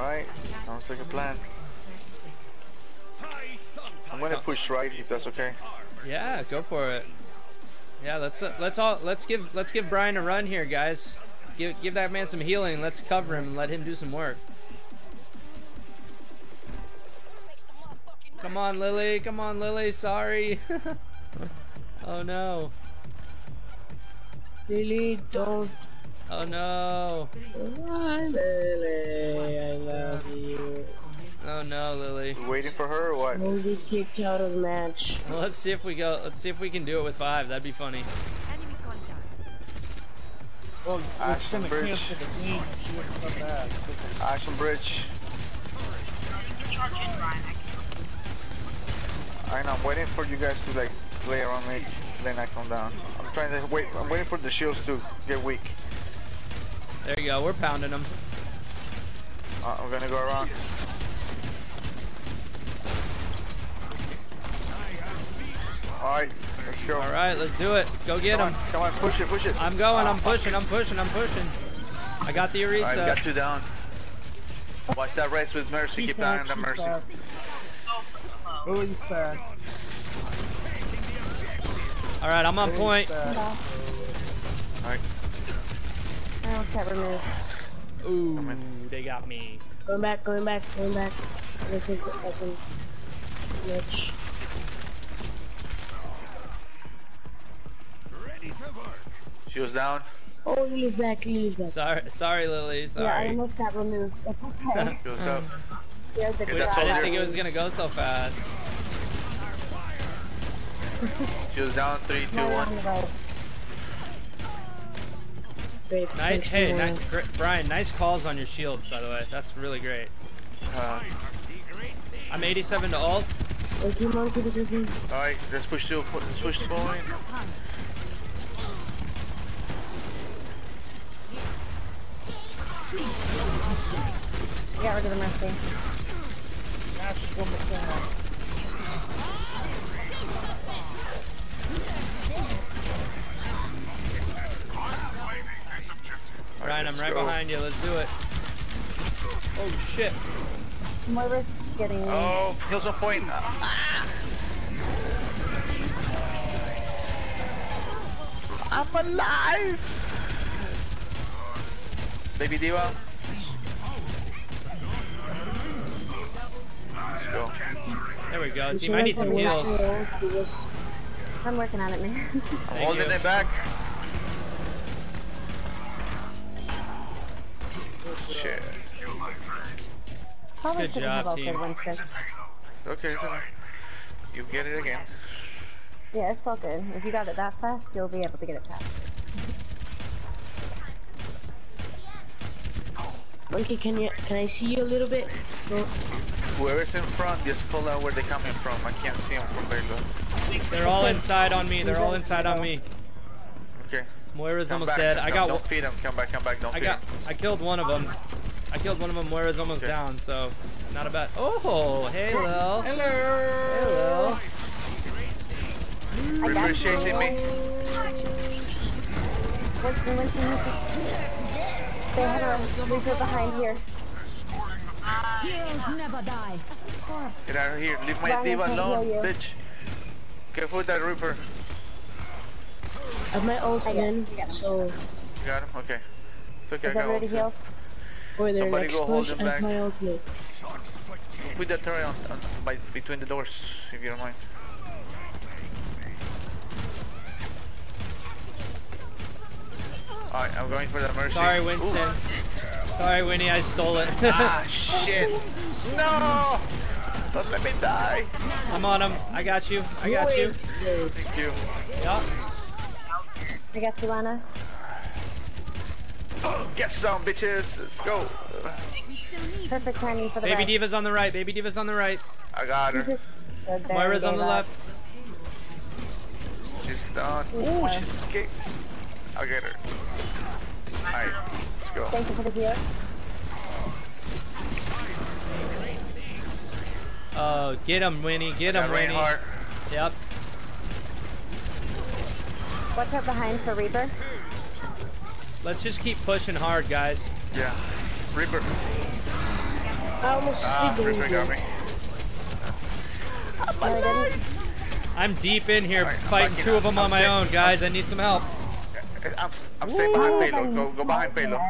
Alright, sounds like a plan. I'm gonna push right if that's okay. Yeah, go for it. Yeah, let's give Brian a run here, guys. Give that man some healing. Let's cover him and let him do some work. Come on, Lily. Come on, Lily. Sorry. Oh no. Lily, don't. Oh no. Come on, Lily. I love you. Oh no, Lily. We're waiting for her or what? We'll be kicked out of the match. Well, let's see if we go. Let's see if we can do it with 5. That'd be funny. Well, Ashton Bridge. Ashton Bridge. I know. I'm waiting for you guys to like play around me, then I come down. I'm trying to wait. I'm waiting for the shields to get weak. There you go. We're pounding them. I'm gonna go around. Alright, let's go. Alright, let's do it. Go get him. Come on, push it, push it. I'm going, I'm pushing, I'm pushing, I'm pushing. I got the Orisa. I got you down. Watch that race with Mercy, keep down on the Mercy. Alright, I'm on point. Alright. I almost got removed. Ooh, they got me. Going back, going back, going back. She was down. Oh, Lily's back, Lily's back. Sorry, Lily, sorry. Yeah, I almost got removed. It's okay. She was up. Yeah, okay, I didn't think it was gonna go so fast. She was down 3, 2, 1. Great. Nice, hey, Brian, nice calls on your shields, by the way. That's really great. I'm 87 to ult. Alright, let's push to the point. Got rid of the Mercy. Ryan, I'm right behind you. Let's do it. Oh shit! My wrist is getting. Oh, kills a point. I'm alive. Baby Diva. Go. There we go, team. I need some heals. I'm working on it, man. I'm holding it back. Shit. Good job, team. Okay, so you get it again. Yeah, it's all good. If you got it that fast, you'll be able to get it fast. Monkey, can I see you a little bit? No. Whoever's in front, just pull out where they're coming from. I can't see them from very low. They're all inside on me. They're all inside on me. Okay. Moira's almost dead. I got. Don't feed him. Come back. Come back. Don't feed him. I killed one of them. Moira's almost down. So not a bad. Oh, hey, Lil. Hello. Hello. River's chasing me. They had a leaper behind here. Heroes never die. Get out of here, leave my Diva alone, bitch. Careful with that Reaper. I have my ult again, so... You got him? Okay. It's okay, I got ult. For their next push, I have my ultimate. Put that turret on between the doors, if you don't mind. Alright, I'm going for the Mercy. Sorry, Winston. Ooh. Sorry, Winnie, I stole it. Ah, shit. No! Don't let me die. I'm on him. I got you. I got you. Thank you. Yep. I got you, Lana. Oh, get some, bitches. Let's go. Perfect timing for the Baby Diva's on the right. Baby Diva's on the right. I got her. Moira's on the left. She's done. Ooh, she's escaped. I'll get her. Alright, let's go. Thank you for the heal. Oh, get him, Winnie. Get him, Winnie. Reinhardt. Yep. Watch out behind for Reaper. Let's just keep pushing hard, guys. Yeah. Reaper. I almost I'm deep in here, right, fighting two of them on my own, guys. I need some help. I'm staying behind payload. Go behind payload.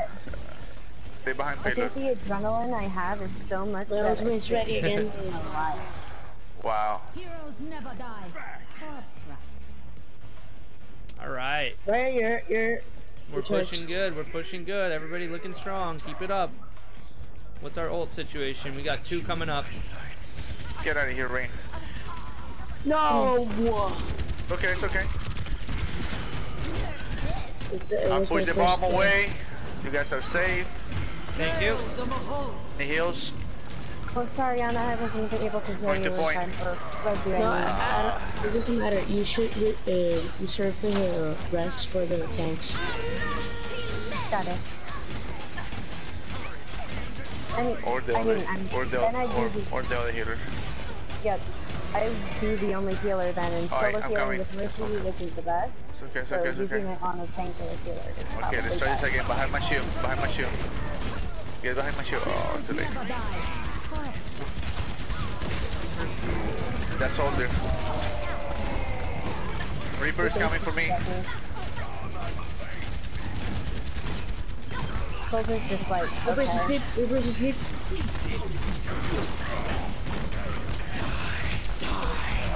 Stay behind payload. I think the adrenaline I have is so much. Will's ready again. Wow. Heroes never die. All right. Where We're pushing good. We're pushing good. Everybody looking strong. Keep it up. What's our ult situation? We got two coming up. Get out of here, Rain. No! Whoa. Okay, it's okay. I'll push the bomb away. You guys are safe. Thank you. The heals. Oh, sorry, Anna. I wasn't able to join you in time for no, it doesn't matter. You should reserve the rest for the tanks. Got it. Or the other healer. Yep. I do the only healer then, and solo healing with Mercy, which is the best. It's okay, it's okay, so it's okay. It on a tank and a healer is okay, let's try this again. Behind my shield, behind my shield. Get behind my shield. Oh, too late. That's all there. Reaper's coming for me. Reaper's just like, Reaper's asleep, Reaper's asleep.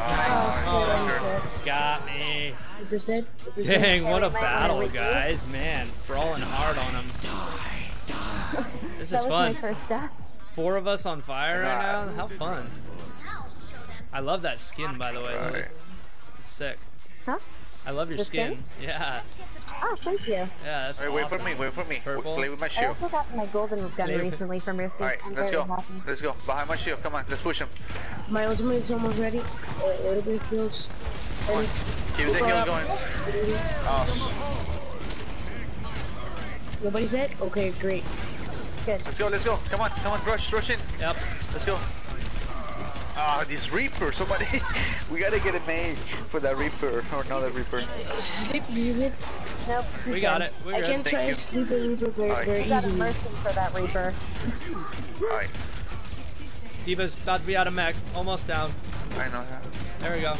Oh, got me. Dang, what a battle, guys. Man, brawling hard on him. This is fun. Four of us on fire right now. How fun. I love that skin, by the way. It's sick. Huh? I love your skin. Yeah. Oh, thank you. Yeah, that's awesome. Wait for me, wait for me. Purple. Play with my shield. I also got my golden gun recently from Mercy. Alright, let's go. Happy. Let's go. Behind my shield, come on, let's push him. My ultimate is almost ready. Everybody kills. Keep the heal going. Oh. Nobody's dead? Okay, great. Good. Let's go, let's go. Come on, come on, rush, rush in. Yep. Let's go. Ah, this Reaper, somebody. We gotta get a mage for that Reaper, or not that Reaper. Sleep, sleep. Nope. We got it. We're good. I can try to sleep a Reaper very easy. We got a Mercy for that Reaper. Alright. Diva's about to be out of mech. Almost down. I know that. There we go.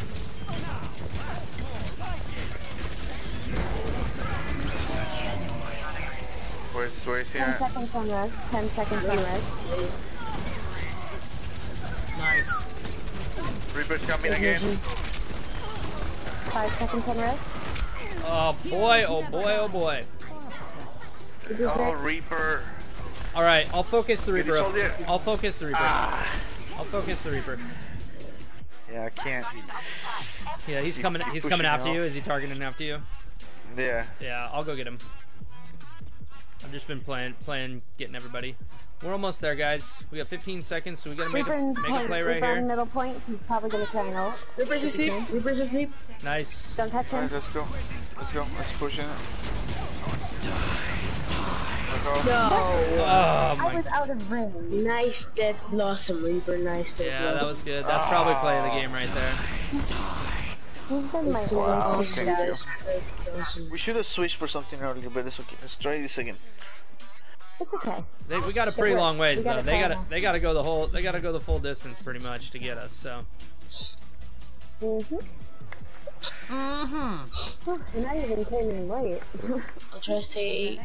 Where's he at? 10 seconds on rest. 10 seconds on rest. Nice. Reaper's coming again. 5 seconds on rest. Oh boy, oh boy, oh boy. Oh, Reaper. Alright, I'll focus the Reaper up. I'll focus the Reaper. I'll focus the Reaper. Yeah, I can't. Yeah, he's coming after you. Is he targeting after you? Yeah. Yeah, I'll go get him. I've just been playing, getting everybody. We're almost there, guys. We got 15 seconds, so we gotta make a play right here. Middle point. He's probably gonna try and ult. Reaper's asleep. Reaper's asleep. Nice. Don't touch him. Alright, let's go. Let's go. Let's push in. No. Oh, I was out of room. Nice death blossom, Reaper. Nice death blossom. Yeah, that was good. That's probably play of the game right there. He's been my we should have switched for something earlier, but it's okay. Let's try this again. It's okay. We got a pretty long ways though. They gotta go the whole. They gotta go the full distance pretty much to get us. So. You're not even turning late. I'll try to stay 8.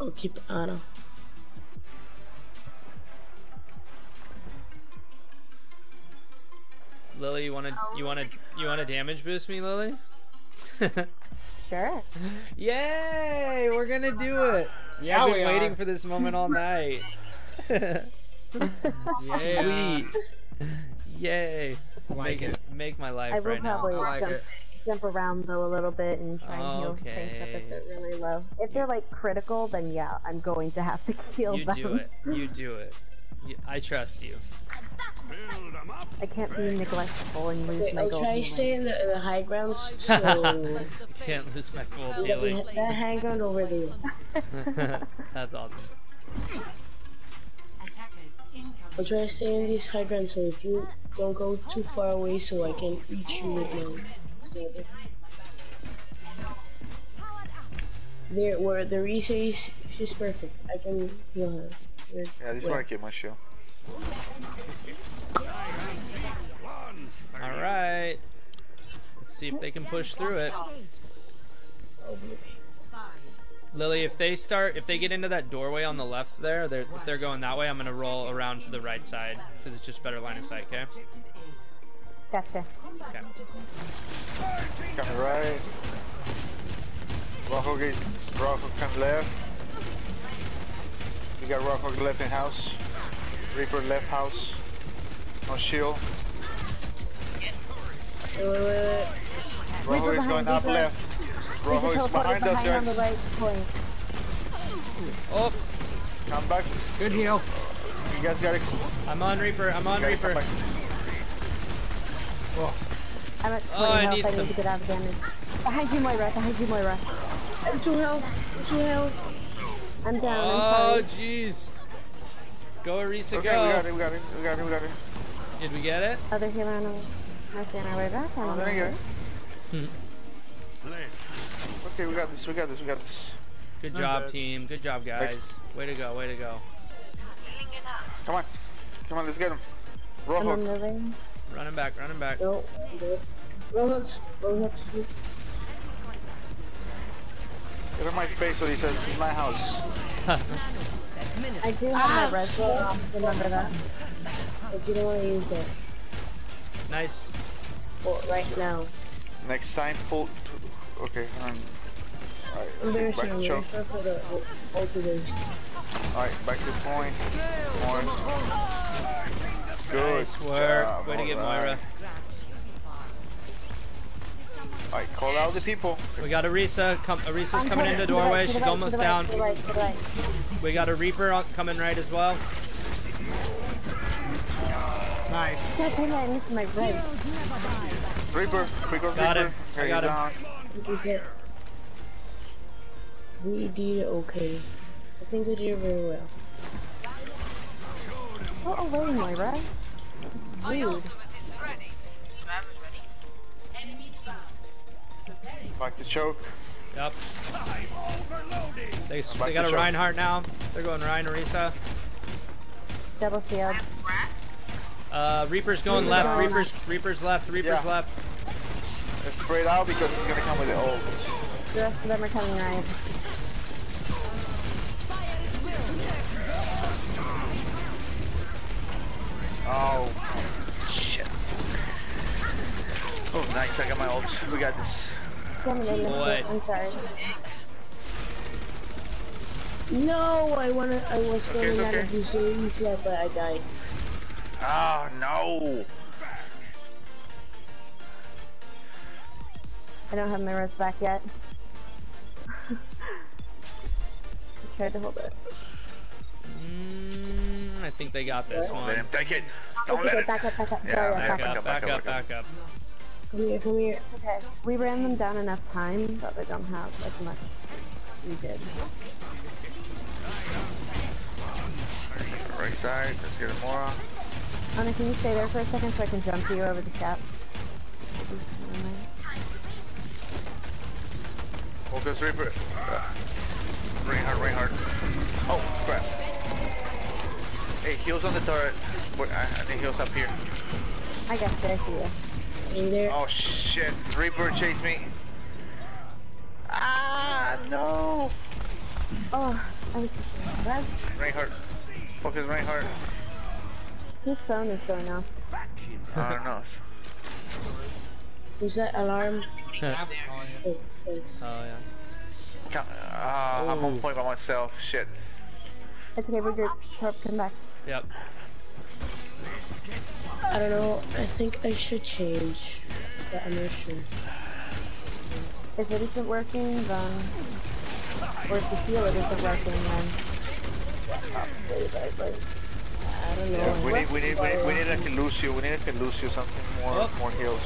I'll keep auto. Lily, you wanna damage boost me, Lily? Sure. Yay! We're gonna do it. Yeah, I've been waiting for this moment all night. Sweet. Yay. Like make my life right now. I will probably jump around though a little bit and try and heal things up if they're really low. If they're like critical, then yeah, I'm going to have to heal them. You do it. You do it. I trust you. I can't be neglectful and lose my gold. I'll try to stay in the high ground, so... I can't lose my gold healing. That high ground over there. That's awesome. I'll try to stay in these high grounds, so if you don't go too far away, so I can reach you again. So there, where the Reese is, She's perfect. I can heal her. There's yeah, this is where I keep my shield. Alright. Let's see if they can push through it. Lily, if they get into that doorway on the left there, if they're going that way, I'm gonna roll around to the right side because it's just better line of sight. Okay. Gotcha. Okay. Come right. Rockhook comes left. We got Rockhook left in house. Reaper left house. No shield. Rockhook is going up left. Rojo is behind us, guys. Right oh. Come back. Good heal. You guys got it. I'm on Reaper. I'm on Reaper. Oh. I'm at 20 health. I need to get out of damage. Behind you, Moira. Behind you, Moira. I'm 2 health. I'm 2 health. I'm down. Oh, jeez. Go, Arisa, okay, go. We got it. Did we get it? Other healer on our way back. Oh, there you go. Okay, we got this. Good job, team. Good job, guys. Way to go. Come on, let's get him. Roadhog. Running back. Roadhog. Get in my face so he says, it's my house. I do have my red sword, remember that. But you don't want to use it. Nice. Well, right now. Next time, pull... Okay, alright, back to choke. Alright, back to point. Good. Nice work. Job. Way to get Moira. Alright, call out the people. We got Arisa. Arisa's coming in the doorway. She's almost down. We got a Reaper coming right as well. Nice. Reaper, quick on Reaper. Got him. I got him. We did okay. I think we did very well. Go away, Moira. Weird. Back to choke. Yep. They got a Reinhardt now. They're going Rein, Arisa. Double field. Reaper's going left. Reaper's left. Let's spray it out because it's gonna come with the ult. The rest of them are coming right. Oh, shit. Oh, nice. I got my ult. We got this. Boy. I'm sorry. No, I was going out of the zone, but I died. Oh, no. I don't have my res back yet. I tried to hold it. I think they got this one. Let him take it. Don't let him. Back up. Yeah, back up. Come here. Okay. We ran them down enough time, but they don't have as much. We did. Right side. Let's get it more. Anna, can you stay there for a second so I can jump you over the cap? Focus Reaper. Reinhardt. Oh, crap. Hey, heals on the turret. But I think heals up here. I got there. Oh, shit. Reaper chased me. Ah, no. Oh, I was just bad. Reinhardt. Focus Reinhardt. Whose phone is going off? I don't know. Is that alarm? Oh, yeah. I'm on point by myself. Shit. It's okay, we're good. Come back. Yep. I don't know. I think I should change the emotion. If it isn't working, then. Or if the healer isn't working, then. I don't know. Yeah, we need a Calusio. We need a Calusio. Something more. Oh. More heals.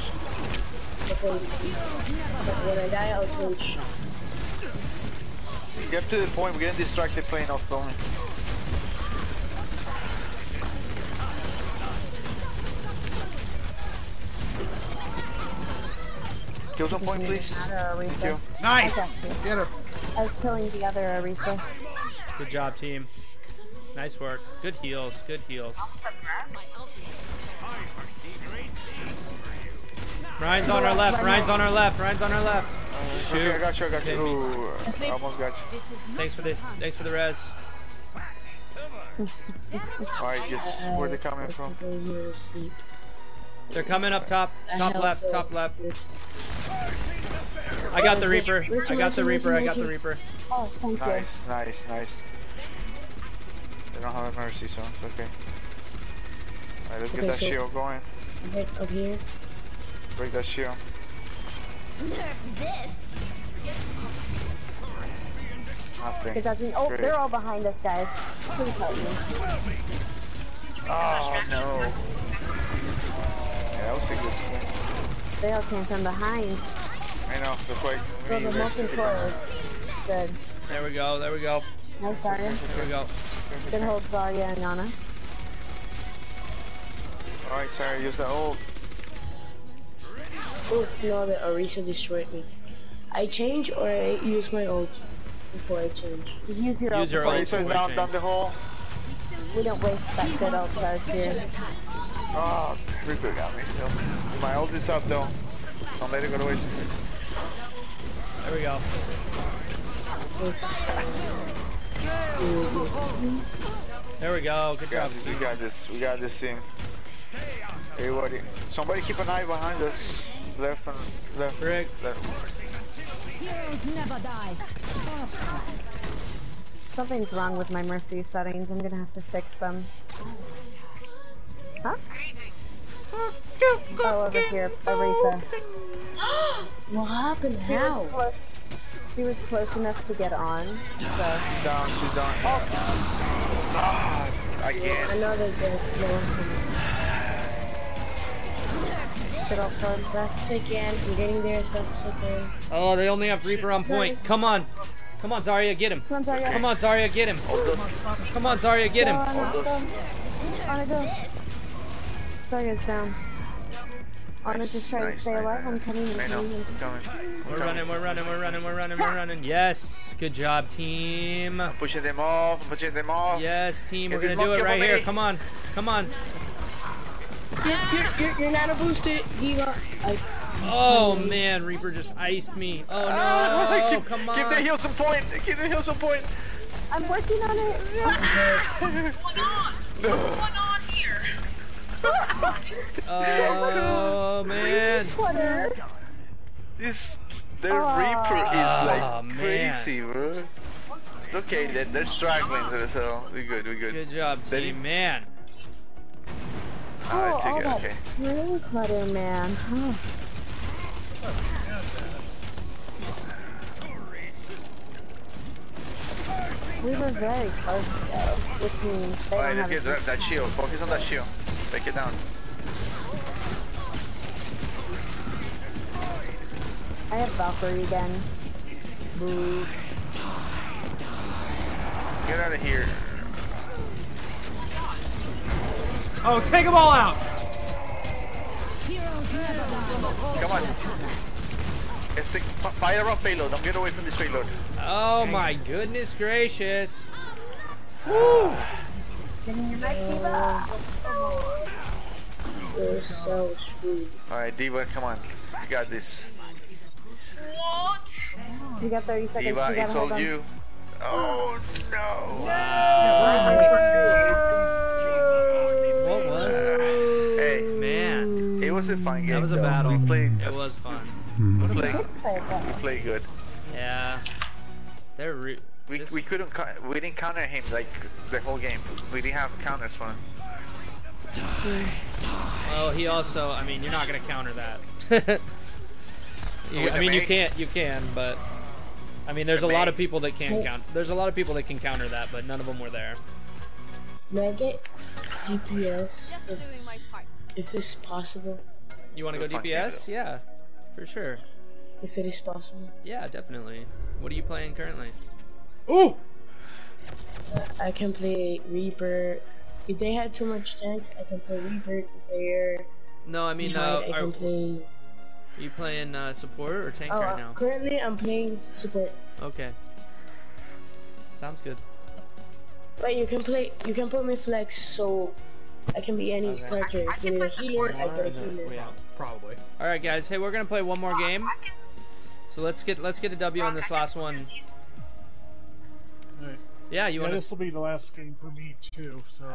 Okay. So when I die, I'll switch. Get to the point, we're getting distracted playing off the only. Kill some point, please. Thank you. Nice! Get her. I was killing the other Arisa. Good job, team. Nice work. Good heals. Good heals. Ryan's on our left. Ryan's on our left. Ryan's on our left. Shoot. Okay, I got you. I got you. Ooh, I almost got you. Thanks for the res. Alright, guess where they're coming from. They're coming up top. Top left. Top left. I got the Reaper. I got the Reaper. I got the Reaper. Oh, thank you. Nice, nice, nice. They don't have a mercy, so it's okay. Alright, let's get that shield going. Over here. Break that shield. Nothing. Oh, great. They're all behind us, guys. Please help me. Oh, no. Yeah, that was a good thing. They all came from behind. I know, they're quick. So they're moving forward. Good. There we go, there we go. No fire. There we go. Good hold, Zarya and Yana. Alright, sorry, use the ult. Oh no, the Orisa destroyed me. I change or I use my ult before I change. Use your ult. Orisa's down the hole. We don't waste that good ult card here. Oh, Rico got me still. My ult is up though. Don't let it go to waste. There we go. There we go. Good job. We got this. We got this team. Everybody, somebody keep an eye behind us. Left and left. Rick. Left. Heroes never die. Something's wrong with my mercy settings. I'm gonna have to fix them. Huh? Oh, over here, Orisa. What happened? How? She was close enough to get on. So. She's down, she's down. Oh, oh again. Another good explosion. Get off front as fast as I can. I'm getting there as fast as I can. Oh, they only have Reaper on point. Come on. Come on, Zarya, get him. Come on, Zarya. Come on, Zarya, get him. Come on, Zarya, get him. On go. Zarya's down. I'm just trying to stay alive. I'm coming. We're running, we're running, we're running, we're running, we're running. Yes, good job, team. I'm pushing them off, I'm pushing them off. Yes, team, we're gonna do it right here. Come on, come on. You're not a booster. Oh man, Reaper just iced me. Oh no, come on. Give the heal some point. Give the heal some point. I'm working on it. What's going on? What's going on here? Oh man! This Reaper is like crazy, bro. It's okay, they're struggling, so we're good, we're good. Good job, team, man. Oh, all that rain clutter, man. Huh. We were very close, though, which means they don't have to get that shield. Focus on that shield. Take it down. I have Valkyrie again. Move. Get out of here. Oh, take them all out! Come on. Let's take fire off payload. Don't get away from this payload. Oh my goodness gracious. Woo! You're so screwed. Alright, Diva, come on. You got this. What? You got 30 seconds. Diva, it's all you. Oh no! No! What was it? Hey, man. It was a fun game. That was a battle. We played. It was fun. We played good. Yeah. They're rude. We didn't counter him like the whole game. We didn't have counters for him. Well, he also. I mean, you're not gonna counter that. I mean, you can't. You can, but I mean, there's a lot of people that can count. There's a lot of people that can counter that, but none of them were there. May I get DPS? If this is possible. You want to go DPS? Yeah, for sure. If it is possible. Yeah, definitely. What are you playing currently? Ooh! I can play Reaper. If they had too much tanks, I can play Reaper. If they're no, I mean, behind, I can play. Are you playing support or tank right now? Currently I'm playing support. Okay. Sounds good. Wait, you can put me flex so I can be any character. I can play support. Yeah, probably. All right, guys. Hey, we're gonna play one more game. So let's get a W on this last one. All right. Yeah, you want to? This will be the last game for me too. So.